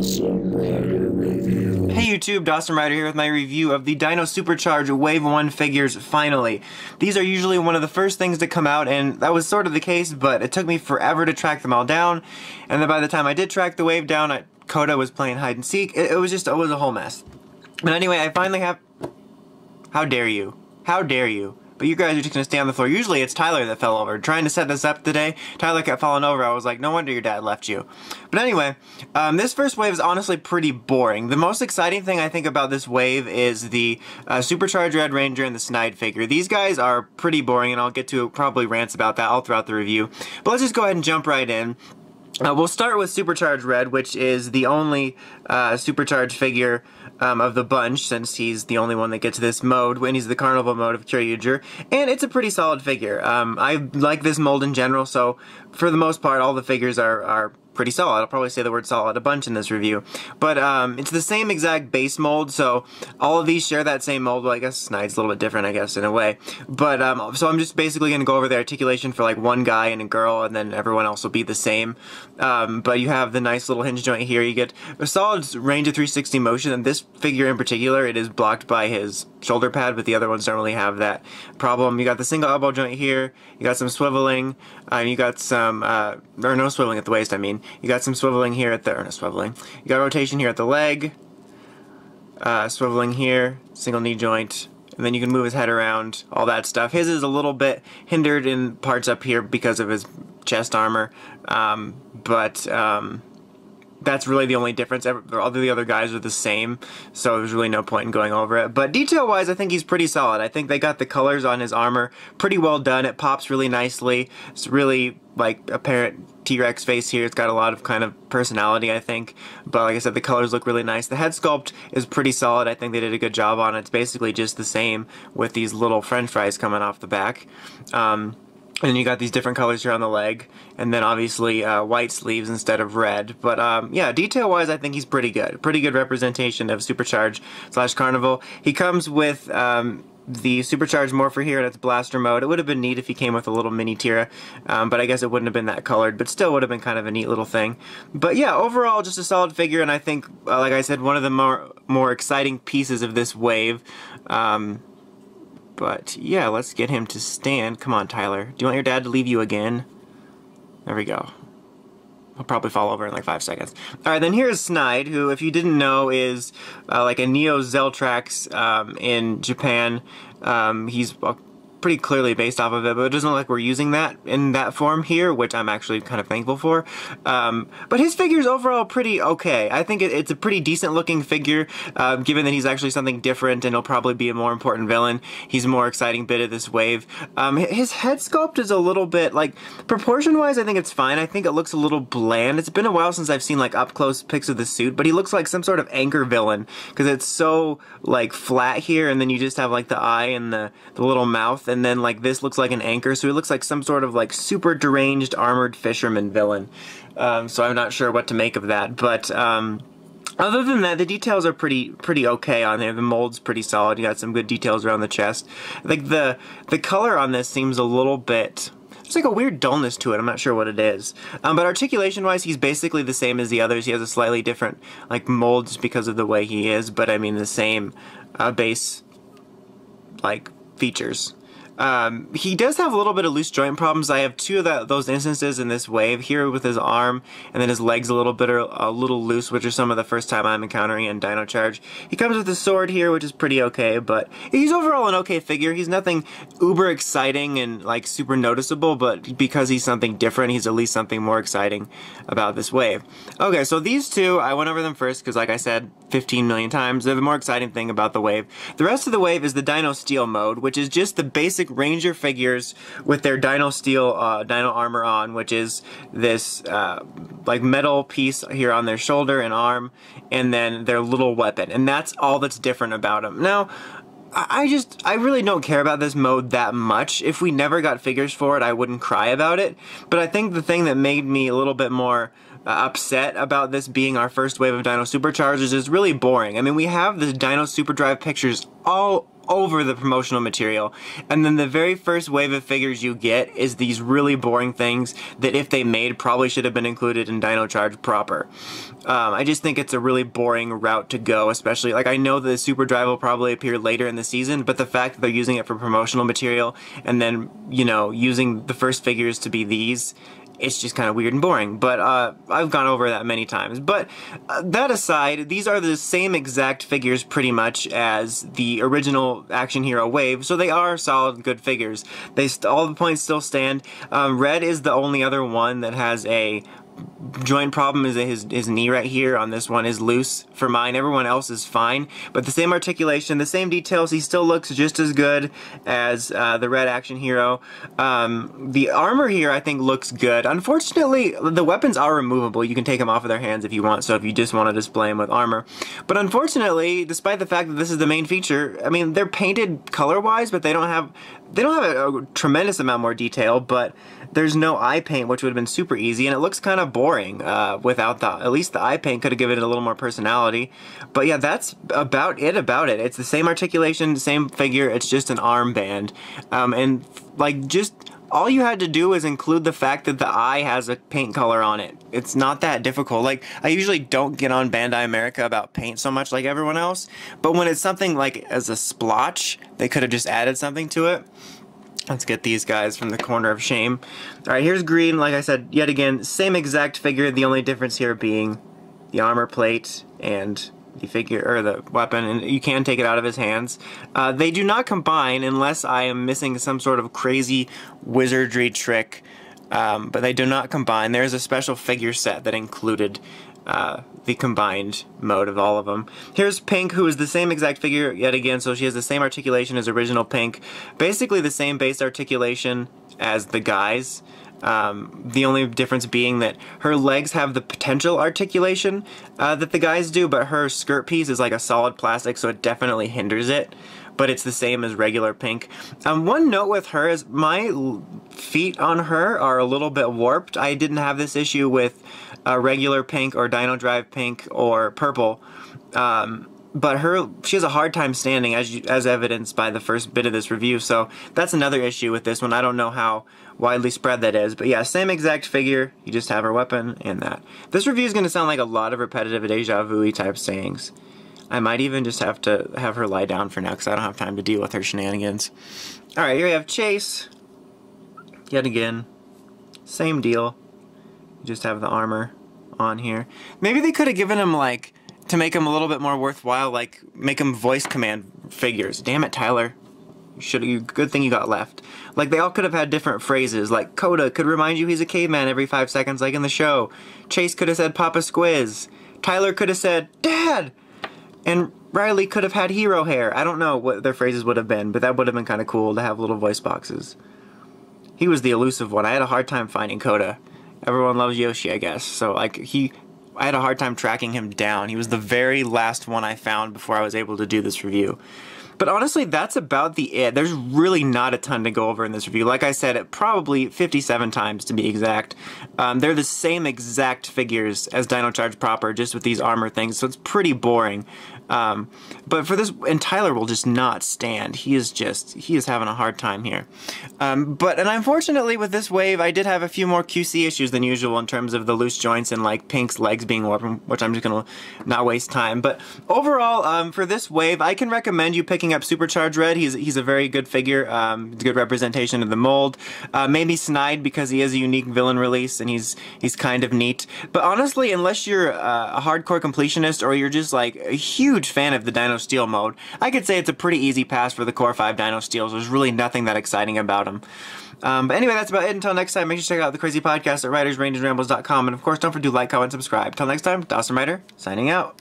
DosmRider review. Hey YouTube, DosmRider here with my review of the Dino Supercharge Wave 1 figures, finally. These are usually one of the first things to come out, and that was sort of the case, but it took me forever to track them all down, and then by the time I did track the wave down, Coda was playing hide and seek. It was a whole mess. But anyway, I finally have... How dare you? How dare you? But you guys are just gonna stay on the floor. Usually it's Tyler that fell over. Trying to set this up today, Tyler kept falling over. I was like, no wonder your dad left you. But anyway, this first wave is honestly pretty boring. The most exciting thing I think about this wave is the Supercharge Red Ranger and the Snide figure. These guys are pretty boring, and I'll get to probably rants about that all throughout the review. But let's just go ahead and jump right in. We'll start with Supercharge Red, which is the only Supercharge figure of the bunch, since he's the only one that gets this mode when he's the Carnival mode of Kyoryuger, and it's a pretty solid figure. I like this mold in general, so for the most part all the figures are pretty solid. I'll probably say the word solid a bunch in this review, but it's the same exact base mold, so all of these share that same mold. Well, I guess Snide's a little bit different, I guess, in a way, but so I'm just basically going to go over the articulation for like one guy and a girl, and then everyone else will be the same, but you have the nice little hinge joint here. You get a solid range of 360 motion, and this figure in particular, it is blocked by his shoulder pad, but the other ones don't really have that problem. You got the single elbow joint here, you got some swiveling, you got some, or no swiveling at the waist, I mean. You got some swiveling here at the, or no swiveling, you got rotation here at the leg, swiveling here, single knee joint, and then you can move his head around, all that stuff. His is a little bit hindered in parts up here because of his chest armor, that's really the only difference. All the other guys are the same, so there's really no point in going over it. But detail-wise, I think he's pretty solid. I think they got the colors on his armor pretty well done. It pops really nicely. It's really, like, apparent T-Rex face here. It's got a lot of kind of personality, I think. But like I said, the colors look really nice. The head sculpt is pretty solid. I think they did a good job on it. It's basically just the same with these little french fries coming off the back. And you got these different colors here on the leg, and then obviously white sleeves instead of red. But yeah, detail-wise, I think he's pretty good. Pretty good representation of Supercharge / Carnival. He comes with the Supercharge Morpher here in its blaster mode. It would have been neat if he came with a little mini Tira, but I guess it wouldn't have been that colored, but still would have been kind of a neat little thing. But yeah, overall, just a solid figure, and I think, like I said, one of the more exciting pieces of this wave. But yeah, let's get him to stand. Come on, Tyler. Do you want your dad to leave you again? There we go. He'll probably fall over in like 5 seconds. All right, then here's Snide, who, if you didn't know, is like a Neo Zeltrax in Japan. He's pretty clearly based off of it, but it doesn't look like we're using that in that form here, which I'm actually kind of thankful for. But his figure's overall pretty okay. I think it's a pretty decent looking figure, given that he's actually something different and he'll probably be a more important villain. He's a more exciting bit of this wave. His head sculpt is a little bit, like, proportion-wise, I think it's fine. I think it looks a little bland. It's been a while since I've seen, like, up-close pics of the suit, but he looks like some sort of anchor villain, because it's so, like, flat here, and then you just have, like, the eye and the little mouth, and then like this looks like an anchor, so it looks like some sort of like super deranged armored fisherman villain. So I'm not sure what to make of that, but other than that, the details are pretty okay on there. The mold's pretty solid. You got some good details around the chest. Like the color on this seems a little bit, it's like a weird dullness to it. I'm not sure what it is. But articulation-wise, he's basically the same as the others. He has a slightly different like mold just because of the way he is, but I mean the same base like features. He does have a little bit of loose joint problems. I have two of those instances in this wave, here with his arm, and then his legs a little loose, which are some of the first time I'm encountering in Dino Charge. He comes with a sword here, which is pretty okay, but he's overall an okay figure. He's nothing uber exciting and like super noticeable, but because he's something different, he's at least something more exciting about this wave. Okay, so these two, I went over them first because like I said 15 million times, they're the more exciting thing about the wave. The rest of the wave is the Dino Steel mode, which is just the basic Ranger figures with their Dino Steel Dino armor on, which is this like metal piece here on their shoulder and arm, and then their little weapon, and that's all that's different about them. Now I really don't care about this mode that much. If we never got figures for it, I wouldn't cry about it, but I think the thing that made me a little bit more upset about this being our first wave of Dino Superchargers is really boring. I mean, we have the Dino Superdrive pictures all over the promotional material. And then the very first wave of figures you get is these really boring things that if they made probably should have been included in Dino Charge proper. I just think it's a really boring route to go, especially, like, I know the Superdrive will probably appear later in the season, but the fact that they're using it for promotional material and then, you know, using the first figures to be these, it's just kind of weird and boring, but I've gone over that many times. But that aside, these are the same exact figures pretty much as the original Action Hero wave, so they are solid, good figures. All the points still stand. Red is the only other one that has a joint problem. Is his knee right here on this one is loose for mine. Everyone else is fine, but the same articulation, the same details. He still looks just as good as the Red Action Hero. The armor here I think looks good. Unfortunately, the weapons are removable. You can take them off of their hands if you want, so if you just want to display them with armor. But unfortunately, despite the fact that this is the main feature, I mean, they're painted color-wise, but they don't have a tremendous amount more detail, but there's no eye paint, which would have been super easy, and it looks kind of boring without that. At least the eye paint could have given it a little more personality. But yeah, that's about it. It's the same articulation, same figure, it's just an armband. And like, just all you had to do is include the fact that the eye has a paint color on it. It's not that difficult. Like, I usually don't get on Bandai America about paint so much like everyone else, but when it's something like as a splotch, they could have just added something to it. Let's get these guys from the corner of shame. All right, here's green. Like I said, yet again, same exact figure. The only difference here being the armor plate and the figure, or the weapon, and you can take it out of his hands. They do not combine unless I am missing some sort of crazy wizardry trick, but they do not combine. There's a special figure set that included the combined mode of all of them. Here's Pink, who is the same exact figure yet again, so she has the same articulation as original Pink. Basically the same base articulation as the guys. The only difference being that her legs have the potential articulation that the guys do, but her skirt piece is like a solid plastic, so it definitely hinders it. But it's the same as regular Pink. One note with her is my feet on her are a little bit warped. I didn't have this issue with regular Pink or Dino Drive Pink or Purple. But she has a hard time standing, as evidenced by the first bit of this review, so that's another issue with this one. I don't know how widely spread that is, but yeah, same exact figure, you just have her weapon and that. This review is going to sound like a lot of repetitive deja vu-y type sayings. I might even just have to have her lie down for now, because I don't have time to deal with her shenanigans. Alright, here we have Chase. Yet again, same deal. You just have the armor on here. Maybe they could have given him, like, to make them a little bit more worthwhile, like make them voice command figures. Damn it, Tyler. Good thing you got left. Like, they all could have had different phrases. Like, Coda could remind you he's a caveman every 5 seconds, like in the show. Chase could have said Papa Squiz. Tyler could have said Dad. And Riley could have had hero hair. I don't know what their phrases would have been, but that would have been kind of cool to have little voice boxes. He was the elusive one. I had a hard time finding Coda. Everyone loves Yoshi, I guess. So, like, I had a hard time tracking him down. He was the very last one I found before I was able to do this review. But honestly, that's about it. There's really not a ton to go over in this review. Like I said, it probably 57 times to be exact. They're the same exact figures as Dino Charge proper, just with these armor things, so it's pretty boring. But for this, and Tyler will just not stand. He is having a hard time here. And unfortunately with this wave, I did have a few more QC issues than usual in terms of the loose joints and like Pink's legs being warped, which I'm just gonna not waste time. But overall, for this wave, I can recommend you picking up Supercharge Red. He's a very good figure. It's a good representation of the mold. Maybe Snide, because he is a unique villain release and he's kind of neat. But honestly, unless you're a hardcore completionist or you're just like a huge fan of the Dino Steel mode, I could say it's a pretty easy pass for the Core 5 Dino Steels. There's really nothing that exciting about them. But anyway, that's about it. Until next time, make sure to check out the crazy podcast at riders rangers and rambles.com. And of course, don't forget to like, comment, subscribe. Till next time, DosmRider, signing out.